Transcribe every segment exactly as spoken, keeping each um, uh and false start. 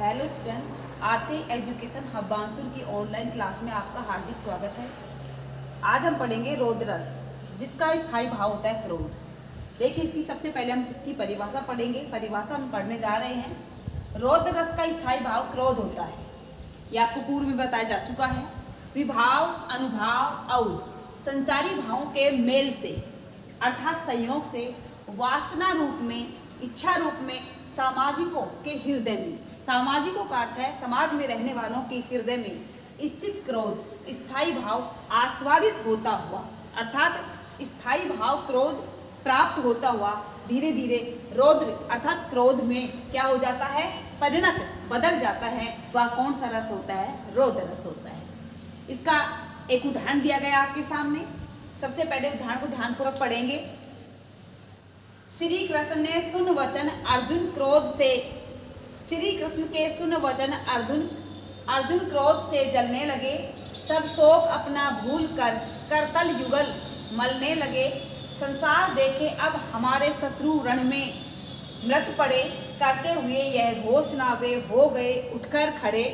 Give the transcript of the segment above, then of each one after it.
Hello students, RC education hub Bansur की online class में आपका हार्दिक स्वागत है। आज हम पढ़ेंगे रौद्र रस, जिसका स्थायी भाव होता है क्रोध। देखिए, इसकी सबसे पहले हम इसकी परिभाषा पढ़ेंगे। परिभाषा हम पढ़ने जा रहे हैं। रौद्र रस का स्थायी भाव क्रोध होता है। ये आपको पूर्व में बताया जा चुका है। विभाव, अनुभाव और संचारी भावों के मेल से अर्थात संयोग से वासना रूप में, इच्छा रूप में सामाजिकों के हृदय में, सामाजिकों का अर्थ है समाज में रहने वालों के हृदय में स्थित क्रोध स्थायी भाव आस्वादित होता हुआ, अर्थात स्थायी भाव क्रोध प्राप्त होता हुआ धीरे धीरे रौद्र अर्थात क्रोध में क्या हो जाता है, परिणत बदल जाता है। वह कौन सा रस होता है? रौद्र रस होता है। इसका एक उदाहरण दिया गया आपके सामने। सबसे पहले उदाहरण को ध्यानपूर्वक पढ़ेंगे। श्री कृष्ण ने सुन वचन अर्जुन क्रोध से श्री कृष्ण के सुन वचन अर्जुन अर्जुन क्रोध से जलने लगे। सब शोक अपना भूल कर करतल युगल मलने लगे। संसार देखे अब हमारे शत्रु रण में मृत पड़े। करते हुए यह घोषणा वे हो गए उठकर खड़े।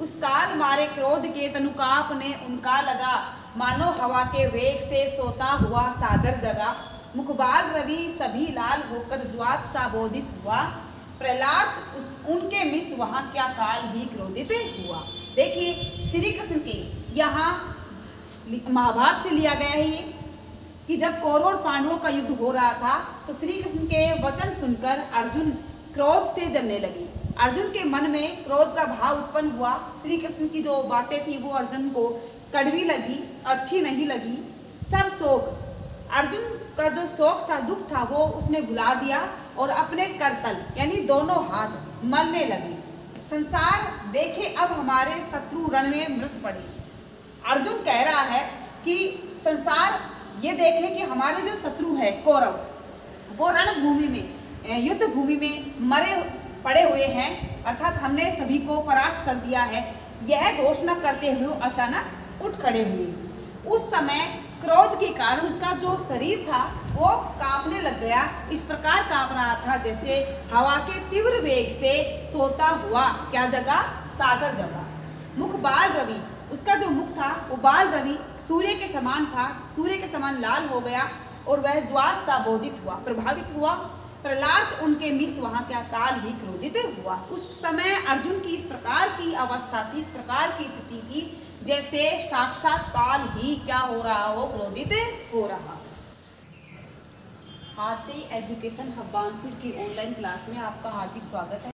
उस काल मारे क्रोध के तनुकाप ने उनका लगा। मानो हवा के वेग से सोता हुआ सागर जगा। मुखबाल रवि सभी लाल होकर ज्वात सा बोधित हुआ। प्रहलाद उस उनके मिस वहाँ क्या काल ही क्रोधित हुआ। देखिए, श्री कृष्ण के यहाँ महाभारत से लिया गया है ये कि जब कौरव और पांडवों का युद्ध हो रहा था तो श्री कृष्ण के वचन सुनकर अर्जुन क्रोध से जलने लगे। अर्जुन के मन में क्रोध का भाव उत्पन्न हुआ। श्री कृष्ण की जो बातें थी वो अर्जुन को कड़वी लगी, अच्छी नहीं लगी। सब शोक, अर्जुन का जो शोक था, दुख था, वो उसने भुला दिया और अपने करतल यानी दोनों हाथ मलने लगे। संसार देखे अब हमारे शत्रु रण में मृत पड़े। अर्जुन कह रहा है कि संसार ये देखे कि हमारे जो शत्रु है कौरव, वो रणभूमि में, युद्ध भूमि में मरे पड़े हुए हैं, अर्थात हमने सभी को परास्त कर दिया है। यह घोषणा करते हुए अचानक उठ खड़े हुए। उस समय क्रोध के कारण उसका जो शरीर था वो कांपने लग गया। इस प्रकार कांप रहा था जैसे हवा के तीव्र वेग से सोता हुआ क्या जगा, सागर जगा। मुख बाल रवि, उसका जो मुख था वो बाल रवि सूर्य के समान था, सूर्य के समान लाल हो गया और वह ज्वात सा बोधित हुआ, प्रभावित हुआ। प्रहलाद उनके मिस वहाँ क्या काल ही क्रोधित हुआ। उस समय अर्जुन की इस प्रकार की अवस्था थी, इस प्रकार की स्थिति थी जैसे साक्षात काल ही क्या हो रहा हो, क्रोधित हो रहा। आरसी एजुकेशन हब बांसूर की ऑनलाइन क्लास में आपका हार्दिक स्वागत है।